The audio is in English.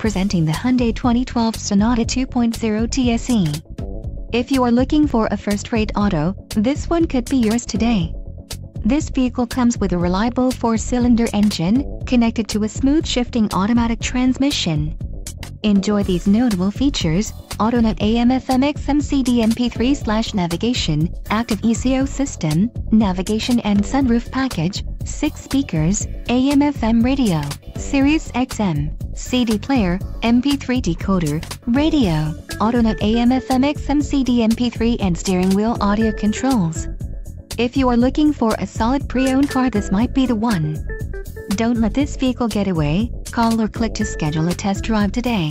Presenting the Hyundai 2012 Sonata 2.0 TSE. If you are looking for a first-rate auto, this one could be yours today. This vehicle comes with a reliable 4-cylinder engine, connected to a smooth shifting automatic transmission. Enjoy these notable features: AutoNet AM/FM/XM CD MP3/navigation, active ECO system, navigation and sunroof package, 6 speakers, AM/FM radio, Sirius XM, CD player, MP3 decoder, radio, AutoNet AM/FM/XM CD MP3 and steering wheel audio controls. If you are looking for a solid pre-owned car, this might be the one. Don't let this vehicle get away. Call or click to schedule a test drive today.